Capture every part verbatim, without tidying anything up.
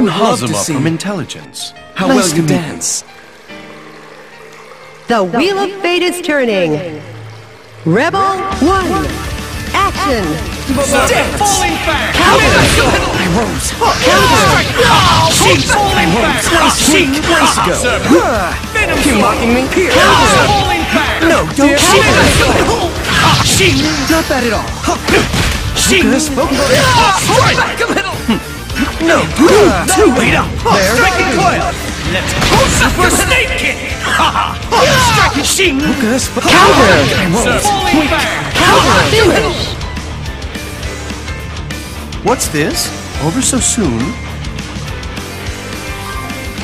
I'm Hazama from Intelligence. How nice well you dance. The Wheel of Fate is turning. Rebel one. Action. Step. Falling back. I rose. She's falling back. She's falling back. Venom's mocking me. Falling back. No, don't shoot me. Not bad at all. She this focus. Strike back a little. No, two, wait up. Striking coil. Let's go for snake kick. Ha ha. Striking she. Look at this focus. Counter. Falling back. Counter. What's this? Over so soon?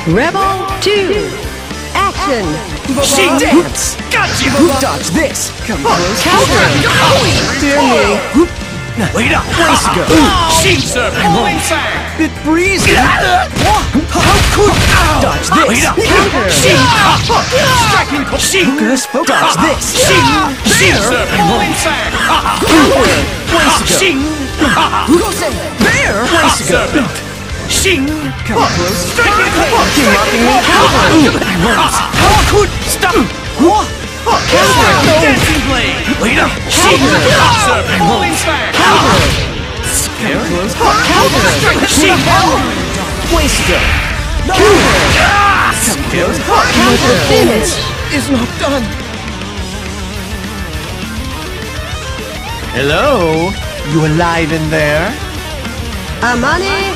Rebel two. Action. She dance. Got you. Who dodged this? Come on. Counter. Dear me. Wait up! Place to go! Sheep serpent! It breezes! How could I dodge this? Wait up! Sheep! Striking cold! Sheep! Dodge this! Sheep serpent! Place to go! Sheep! Bear! Place to go! Sheep! Striking cold! You're mocking me! How could... Stop! What? Dancing blade! Wait up! Sheep! Serpent! Falling back! Scare! Strike! Sheep! Waster! Scare! The finish is not done! Hello? You alive in there? Amane,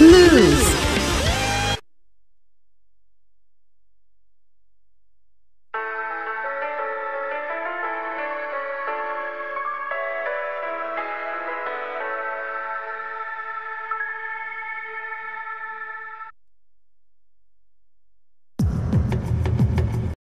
lose!